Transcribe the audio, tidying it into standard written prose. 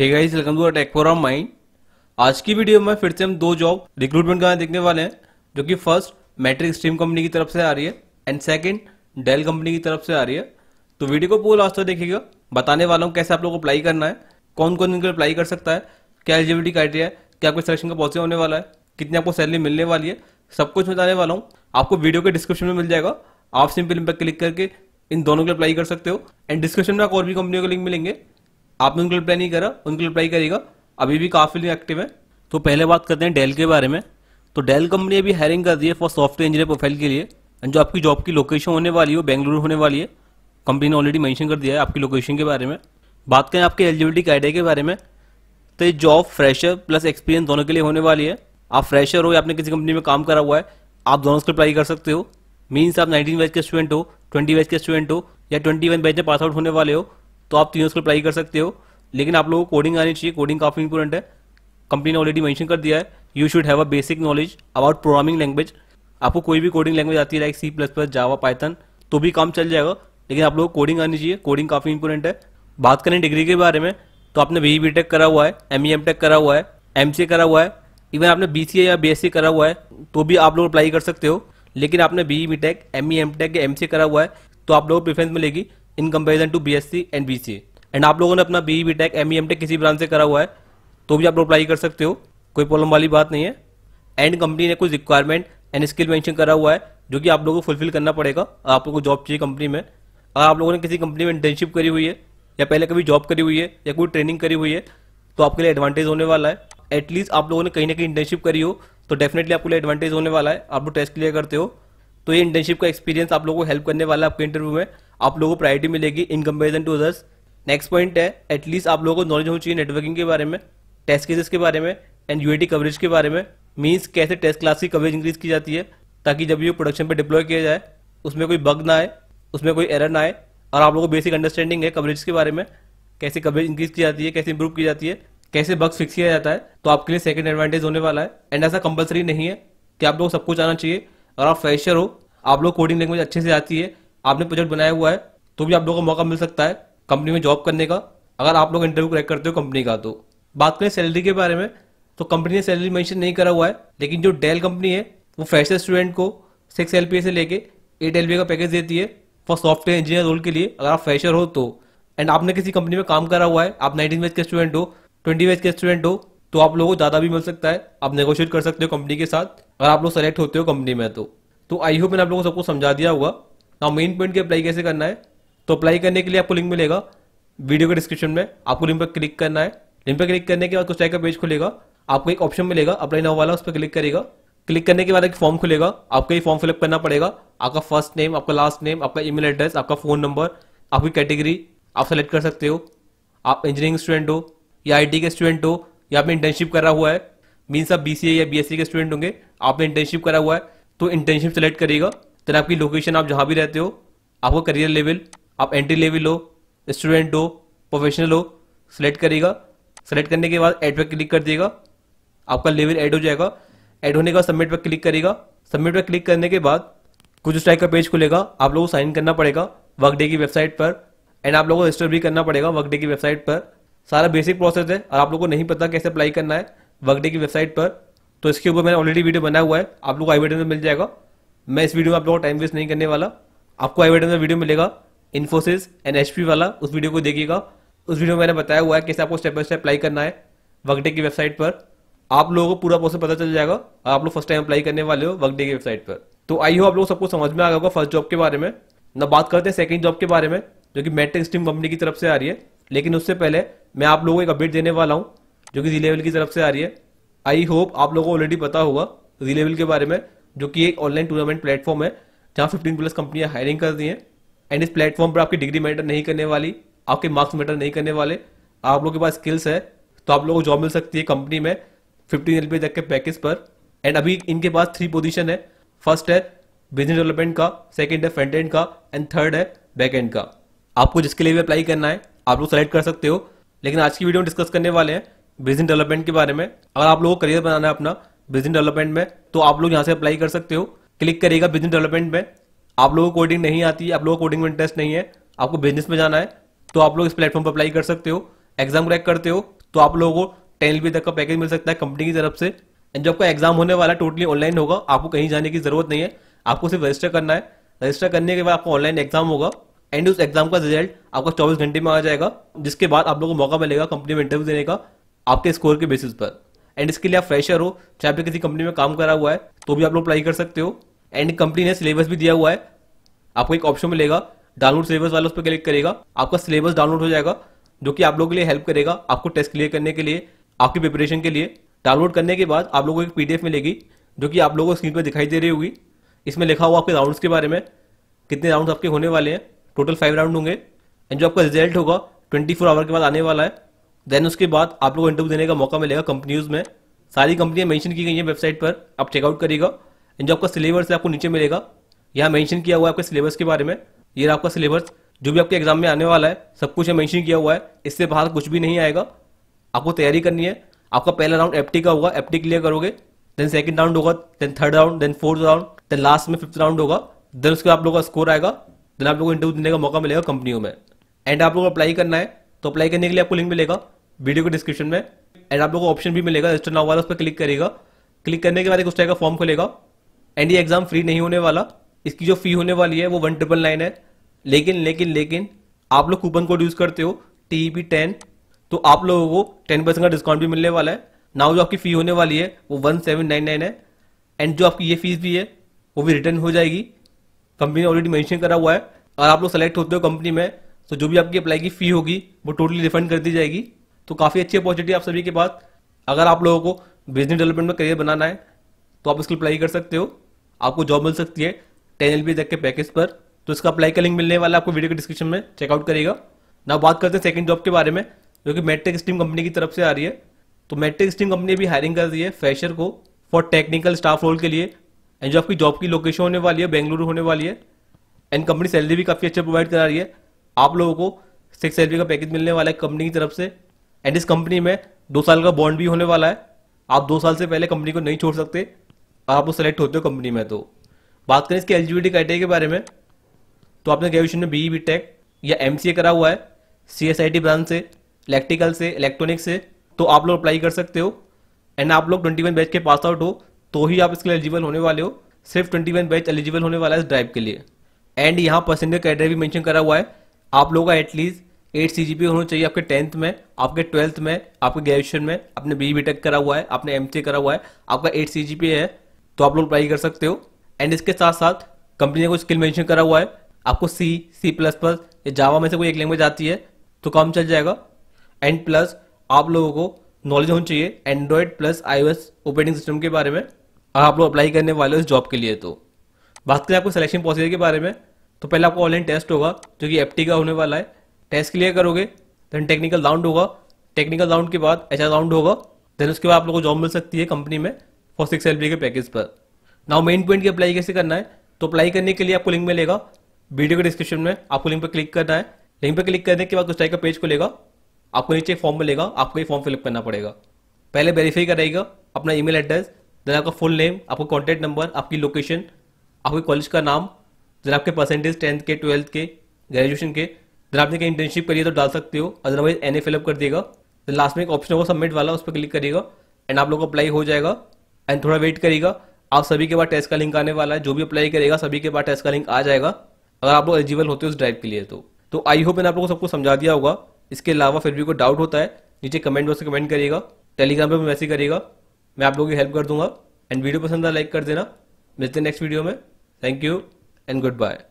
Hey guys welcome to tech forum my. आज की video में फिर से हम दो जॉब रिक्रूटमेंट का देखने वाले हैं, जो कि फर्स्ट MetricStream कंपनी की तरफ से आ रही है एंड सेकंड डेल कंपनी की तरफ से आ रही है। तो वीडियो को पूरा लास्ट तक देखिएगा, बताने वाला हूँ कैसे आप लोगों को अप्लाई करना है, कौन कौन इनके अप्लाई कर सकता है, क्या एलिजिबिलिटी क्राइटेरिया है, क्या आपके सिलेक्शन का पॉसिबल होने वाला है, कितनी आपको सैलरी मिलने वाली है, सब कुछ बताने वाला हूँ। आपको वीडियो के डिस्क्रिप्शन में मिल जाएगा, आप सिंपल इन पर क्लिक करके इन दोनों के अप्लाई कर सकते हो। एंड डिस्क्रिप्शन में आपको और भी कंपनियों के लिंक मिलेंगे, आपने उनके लिए अप्लाई नहीं करा उनके लिए अप्लाई करेगा, अभी भी काफ़ी एक्टिव है। तो पहले बात करते हैं डेल के बारे में। तो डेल कंपनी अभी हायरिंग कर दी है फॉर सॉफ्टवेयर इंजीनियर प्रोफाइल के लिए। एंड जो आपकी जॉब की लोकेशन होने वाली है वो बेंगलुरु होने वाली है। कंपनी ने ऑलरेडी मेंशन कर दिया है आपकी लोकेशन के बारे में। बात करें आपके एलिजिबिलिटी क्राइटेरिया के बारे में, तो ये जॉब फ्रेशर प्लस एक्सपीरियंस दोनों के लिए होने वाली है। आप फ्रेशर हो या आपने किसी कंपनी में काम करा हुआ है, आप दोनों उसको अप्लाई कर सकते हो। मीन्स आप 19 बैच के स्टूडेंट हो, 20 बैच के स्टूडेंट हो या 21 बैच में पास आउट होने वाले हो, तो आप तीनों उसको अप्लाई कर सकते हो। लेकिन आप लोगों को कोडिंग आनी चाहिए, कोडिंग काफ़ी इंपॉर्टेंट है। कंपनी ने ऑलरेडी मेंशन कर दिया है you should have a basic knowledge about programming language. आपको कोई भी कोडिंग लैंग्वेज आती है लाइक C++, जावा, पाइथन तो भी काम चल जाएगा, लेकिन आप लोगों को कोडिंग आनी चाहिए, कोडिंग काफ़ी इंपॉर्टेंट है। बात करें डिग्री के बारे में, तो आपने BE/BTech करा हुआ है, ME/MTech करा हुआ है, MCA करा हुआ है, इवन आपने BCA या BSc करा हुआ है तो भी आप लोग अप्लाई कर सकते हो। लेकिन आपने BE/BTech, ME/MTech या MCA करा हुआ है तो आप लोगों को प्रेफरेंस मिलेगी in comparison to BSc and BCA। And आप लोगों ने अपना BE/BTech, ME/MTech किसी ब्रांच से करा हुआ है तो भी आप लोग अप्लाई कर सकते हो, कोई प्रॉब्लम वाली बात नहीं है। एंड कंपनी ने कुछ रिक्वायरमेंट एंड स्किल मेंशन करा हुआ है जो कि आप लोगों को फुलफिल करना पड़ेगा। आप लोगों को जॉब चाहिए कंपनी में, अगर आप लोगों ने किसी कंपनी में इंटर्नशिप करी हुई है या पहले कभी जॉब करी हुई है या कोई ट्रेनिंग करी हुई है तो आपके लिए एडवांटेज होने वाला है। एटलीस्ट आप लोगों ने कहीं ना कहीं इंटर्नशिप करी हो तो डेफिनेटली आपके लिए एडवांटेज होने वाला है। आप लोग टेस्ट क्लियर करते हो तो ये इंटर्नशिप का एक्सपीरियंस आप लोगों को हेल्प करने वाला है आपके इंटरव्यू में, आप लोगों को प्रायोरिटी मिलेगी in comparison to others. Next point है एटलीस्ट आप लोगों को नॉलेज होनी चाहिए नेटवर्किंग के बारे में, टेस्ट केसेस के बारे में एंड यूएटी कवरेज के बारे में। मीन्स कैसे टेस्ट क्लास की कवरेज इंक्रीज की जाती है ताकि जब ये प्रोडक्शन पर डिप्लॉय किया जाए उसमें कोई बग ना आए, उसमें कोई एरर ना आए। और आप लोगों को बेसिक अंडरस्टैंडिंग है कवरेज के बारे में, कैसे कवरेज इंक्रीज की जाती है, कैसे इंप्रूव की जाती है, कैसे बग्स फिक्स किया जाता है, तो आपके लिए सेकंड एडवांटेज होने वाला है। एंड ऐसा कंपलसरी नहीं है कि आप लोग सब कुछ आना चाहिए। अगर आप फ्रेशर हो, आप लोग कोडिंग लैंग्वेज अच्छे से आती है, आपने प्रोजेक्ट बनाया हुआ है तो भी आप लोगों को मौका मिल सकता है कंपनी में जॉब करने का, अगर आप लोग इंटरव्यू क्रैक करते हो कंपनी का। तो बात करें सैलरी के बारे में, तो कंपनी ने सैलरी मेंशन नहीं करा हुआ है, लेकिन जो डेल कंपनी है वो फ्रेशर स्टूडेंट को 6 LPA से लेके 8 LPA का पैकेज देती है फॉर सॉफ्टवेयर इंजीनियर रोल के लिए, अगर आप फ्रेशर हो तो। एंड आपने किसी कंपनी में काम करा हुआ है, आप 19 बैच के स्टूडेंट हो, 20 बैच के स्टूडेंट हो तो आप लोगों को ज़्यादा भी मिल सकता है। आप नेगोशिएट कर सकते हो कंपनी के साथ अगर आप लोग सेलेक्ट होते हो कंपनी में। तो आई होप मैंने आप लोगों को सबको समझा दिया होगा। नाउ मेन पॉइंट की अप्लाई कैसे करना है, तो अप्लाई करने के लिए आपको लिंक मिलेगा वीडियो के डिस्क्रिप्शन में, आपको लिंक पर क्लिक करना है। लिंक पर क्लिक करने के बाद कुछ टाइप का पेज खुलेगा, आपको एक ऑप्शन मिलेगा अप्लाई नाउ वाला, उस पर क्लिक करेगा। क्लिक करने के बाद एक फॉर्म खुलेगा, आपको ये फॉर्म फिलअप करना पड़ेगा। आपका फर्स्ट नेम, आपका लास्ट नेम, आपका ईमेल एड्रेस, आपका फ़ोन नंबर, आपकी कैटेगरी आप सेलेक्ट कर सकते हो। आप इंजीनियरिंग स्टूडेंट हो या IT के स्टूडेंट हो या आपने इंटर्नशिप करा हुआ है, मीन्स आप BCA या BSc के स्टूडेंट होंगे, आपने इंटर्नशिप करा हुआ है तो इंटर्नशिप सेलेक्ट करेगा। देन आपकी लोकेशन, आप जहाँ भी रहते हो, आपका करियर लेवल, आप एंट्री लेवल हो, स्टूडेंट हो, प्रोफेशनल हो, सेलेक्ट करेगा। सेलेक्ट करने के बाद एड पर क्लिक कर देगा, आपका लेवल ऐड हो जाएगा। ऐड होने के बाद सबमिट पर क्लिक करेगा। सबमिट पर क्लिक करने के बाद कुछ उस टाइप का पेज खुलेगा, आप लोगों को साइन करना पड़ेगा वर्कडे की वेबसाइट पर एंड आप लोगों को रजिस्टर भी करना पड़ेगा वर्कडे की वेबसाइट पर। सारा बेसिक प्रोसेस है और आप लोगों को नहीं पता कैसे अप्लाई करना है वर्कडे की वेबसाइट पर तो इसके ऊपर मैंने ऑलरेडी वीडियो बनाया हुआ है, आप लोगों को आई बटन में मिल जाएगा। मैं इस वीडियो में आप लोगों को टाइम वेस्ट नहीं करने वाला, आपको आई बटन में वीडियो मिलेगा इन्फोसिस एंड HP वाला, उस वीडियो को देखिएगा। उस वीडियो में मैंने बताया हुआ है कैसे आपको स्टेप बाय स्टेप अप्लाई करना है वर्कडे की वेबसाइट पर, आप लोगों को पूरा प्रोसेस पता चल जाएगा। आप लोग फर्स्ट टाइम अप्लाई करने वाले हो वर्कडे की वेबसाइट पर। तो आई हो आप लोग सबको समझ में आ गया होगा फर्स्ट जॉब के बारे में। ना बात करते हैं सेकंड जॉब के बारे में जो कि MetricStream कंपनी की तरफ से आ रही है, लेकिन उससे पहले मैं आप लोगों को एक अपडेट देने वाला हूँ जो कि D-Level की तरफ से आ रही है। आई होप आप लोगों को ऑलरेडी पता होगा D-Level के बारे में, जो कि एक ऑनलाइन टूर्नामेंट प्लेटफॉर्म है जहाँ 15+ कंपनियाँ हायरिंग कर दी हैं। एंड इस प्लेटफॉर्म पर आपकी डिग्री मैटर नहीं करने वाली, आपके मार्क्स मैटर नहीं करने वाले, आप लोगों के पास स्किल्स है तो आप लोगों को जॉब मिल सकती है कंपनी में 15 LPA तक के पैकेज पर। एंड अभी इनके पास 3 पोजीशन है, फर्स्ट है बिजनेस डेवलपमेंट का, सेकंड है फ्रंट एंड का एंड थर्ड है बैक एंड का। आपको जिसके लिए भी अप्लाई करना है आप लोग सेलेक्ट कर सकते हो, लेकिन आज की वीडियो में डिस्कस करने वाले हैं बिजनेस डेवलपमेंट के बारे में। अगर आप लोगों को करियर बनाना है अपना बिजनेस डेवलपमेंट में तो आप लोग यहाँ से अप्लाई कर सकते हो, क्लिक करिएगा बिजनेस डेवलपमेंट में। आप लोगों को कोडिंग नहीं आती, आप लोगों को कोडिंग में इंटरेस्ट नहीं है, आपको बिजनेस में जाना है तो आप लोग इस प्लेटफॉर्म पर अप्लाई कर सकते हो। एग्जाम क्रैक करते हो तो आप लोगों को 10 LB तक का पैकेज मिल सकता है कंपनी की तरफ से। एंड जो आपका एग्जाम होने वाला है टोटली ऑनलाइन होगा, आपको कहीं जाने की जरूरत नहीं है, आपको सिर्फ रजिस्टर करना है। रजिस्टर करने के बाद आपको ऑनलाइन एग्जाम होगा एंड उस एग्जाम का रिजल्ट आपका 24 घंटे में आ जाएगा, जिसके बाद आप लोगों को मौका मिलेगा कंपनी में इंटरव्यू देने का आपके स्कोर के बेसिस पर। एंड इसके लिए आप फ्रेशर हो, चाहे आपने किसी कंपनी में काम करा हुआ है तो भी आप लोग अप्लाई कर सकते हो। एंड कंपनी ने सिलेबस भी दिया हुआ है, आपको एक ऑप्शन मिलेगा डाउनलोड सिलेबस वाला, उस पर क्लिक करेगा आपका सिलेबस डाउनलोड हो जाएगा, जो कि आप लोगों के लिए हेल्प करेगा आपको टेस्ट क्लियर करने के लिए, आपकी प्रिपरेशन के लिए। डाउनलोड करने के बाद आप लोगों को एक PDF मिलेगी, जो कि आप लोगों को स्क्रीन पर दिखाई दे रही होगी। इसमें लिखा हुआ आपके राउंड्स के बारे में, कितने राउंड्स आपके होने वाले हैं, टोटल 5 राउंड होंगे। एंड जो आपका रिजल्ट होगा 24 आवर के बाद आने वाला है। देन उसके बाद आप लोगों को इंटरव्यू देने का मौका मिलेगा कंपनीज में, सारी कंपनियां मेंशन की गई हैं वेबसाइट पर, आप चेकआउट करिएगा। एंड जो आपका सिलेबस है आपको नीचे मिलेगा, यहाँ मेंशन किया हुआ है आपके सिलेबस के बारे में। ये आपका सिलेबस जो भी आपके एग्जाम में आने वाला है सब कुछ मेंशन किया हुआ है, इससे बाहर कुछ भी नहीं आएगा। आपको तैयारी करनी है, आपका पहला राउंड एप्टी का होगा, एप्टी क्लियर करोगे, देन सेकंड राउंड होगा, then third round, then fourth round, then last में 5th राउंड होगा। देन उसके आप लोगों का स्कोर आएगा, देन आप लोगों को इंटरव्यू देने का मौका मिलेगा कंपनियों में। एंड आप लोगों को अप्लाई करना है, तो अप्लाई करने के लिए आपको लिंक मिलेगा वीडियो के डिस्क्रिप्शन में। एंड आप लोगों को ऑप्शन भी मिलेगा रजिस्टर नाउ वाला, उस पर क्लिक करेगा। क्लिक करने के बाद एक उस टाइप का फॉर्म खुलेगा। एंड ये एग्जाम फ्री नहीं होने वाला, इसकी जो फी होने वाली है वो 1999 है। लेकिन आप लोग कूपन कोड यूज करते हो TEP10, तो आप लोगों को 10% का डिस्काउंट भी मिलने वाला है। नाउ जो आपकी फी होने वाली है वो 1799 है। एंड जो आपकी ये फीस भी है वो भी रिटर्न हो जाएगी, कंपनी ने ऑलरेडी मेंशन करा हुआ है। और आप लोग सेलेक्ट होते हो कंपनी में तो जो भी आपकी अप्लाई की फी होगी वो टोटली रिफंड कर दी जाएगी। तो काफ़ी अच्छी अपॉर्चुनिटी आप सभी के पास। अगर आप लोगों को बिजनेस डेवलपमेंट में करियर बनाना है तो आप इसके अप्लाई कर सकते हो, आपको जॉब मिल सकती है 10 LB तक के पैकेज पर। तो इसका अप्लाई का लिंक मिलने वाला है आपको वीडियो के डिस्क्रिप्शन में, चेकआउट करेगा। ना बात करते हैं सेकंड जॉब के बारे में, जो कि MetricStream कंपनी की तरफ से आ रही है। तो MetricStream कंपनी भी हायरिंग कर रही है फ्रेशर को फॉर टेक्निकल स्टाफ रोल के लिए। एंड जो आपकी जॉब की लोकेशन होने वाली है बेंगलुरु होने वाली है। एंड कंपनी सैलरी भी काफ़ी अच्छा प्रोवाइड करा रही है, आप लोगों को 6 LB का पैकेज मिलने वाला है कंपनी की तरफ से। एंड इस कंपनी में 2 साल का बॉन्ड भी होने वाला है, आप 2 साल से पहले कंपनी को नहीं छोड़ सकते, और आप लोग सेलेक्ट होते हो कंपनी में। तो बात करें इसके एलिजिबिलिटी क्राइटेरिया के बारे में, तो आपने ग्रेजुएशन में BE BTech या MCA करा हुआ है CSIT ब्रांच से, इलेक्ट्रिकल से, इलेक्ट्रॉनिक्स से, तो आप लोग अप्लाई कर सकते हो। एंड आप लोग 21 बैच के पास आउट हो तो ही आप इसके लिए एलिजिबल होने वाले हो, सिर्फ 21 बैच एलिजिबल होने वाला है इस ड्राइव के लिए। एंड यहाँ परसेंटेज क्राइटेरिया भी मेंशन करा हुआ है, आप लोगों का एटलीस्ट 8 CGPA होना चाहिए आपके 10th में, आपके 12th में, आपके ग्रेजुएशन में, आपने BE BTech करा हुआ है, आपने MCA करा हुआ है, आपका 8 CGPA है, तो आप लोग अप्लाई कर सकते हो। एंड इसके साथ साथ कंपनी ने कुछ स्किल मेंशन करा हुआ है, आपको C, C++ या जावा में से कोई एक लैंग्वेज आती है तो काम चल जाएगा। एंड प्लस आप लोगों को नॉलेज होनी चाहिए Android + iOS ऑपरेटिंग सिस्टम के बारे में, और आप लोग अप्लाई करने वाले हो इस जॉब के लिए। तो बात करें आपको सिलेक्शन प्रोसीजर के बारे में, तो पहले आपको ऑनलाइन टेस्ट होगा जो कि एप्टी का होने वाला है, टेस्ट क्लियर करोगे, देन टेक्निकल राउंड होगा, टेक्निकल राउंड के बाद HR राउंड होगा, देन उसके बाद आप लोग को जॉब मिल सकती है कंपनी में फॉर 6 LB के पैकेज पर। नाउ मेन पॉइंट की अप्लाई कैसे करना है, तो अप्लाई करने के लिए आपको लिंक मिलेगा वीडियो के डिस्क्रिप्शन में, आपको लिंक पर क्लिक करना है। लिंक पर क्लिक करने के बाद उस टाइप का पेज खुलेगा, आपको नीचे फॉर्म मिलेगा, आपको ये फॉर्म फिलअप करना पड़ेगा। पहले वेरीफाई कराएगा अपना ईमेल एड्रेस, देन आपका फुल नेम, आपका कॉन्टैक्ट नंबर, आपकी लोकेशन, आपके कॉलेज का नाम, देन आपके परसेंटेज 10th के, 12th के, ग्रेजुएशन के, देन आपने कहीं इंटर्नशिप करी है तो डाल सकते हो, अदरवाइज NA फिलअप कर देगा। देन लास्ट में एक ऑप्शन होगा सबमिट वाला, उस पर क्लिक करिएगा एंड आप लोग को अप्लाई हो जाएगा। एंड थोड़ा वेट करिएगा, आप सभी के बाद टेस्ट का लिंक आने वाला है, जो भी अप्लाई करेगा सभी के बाद टेस्ट का लिंक आ जाएगा, अगर आप लोग एलिजिबल होते हो उस ड्राइव के लिए। तो आई होप मैंने आप लोगों को सबको समझा दिया होगा। इसके अलावा फिर भी कोई डाउट होता है नीचे कमेंट बॉक्स में कमेंट करिएगा, टेलीग्राम पे भी मैसेज करिएगा, मैं आप लोगों की हेल्प कर दूंगा। एंड वीडियो पसंद आया लाइक कर देना, मिलते हैं नेक्स्ट वीडियो में। Thank you and good bye.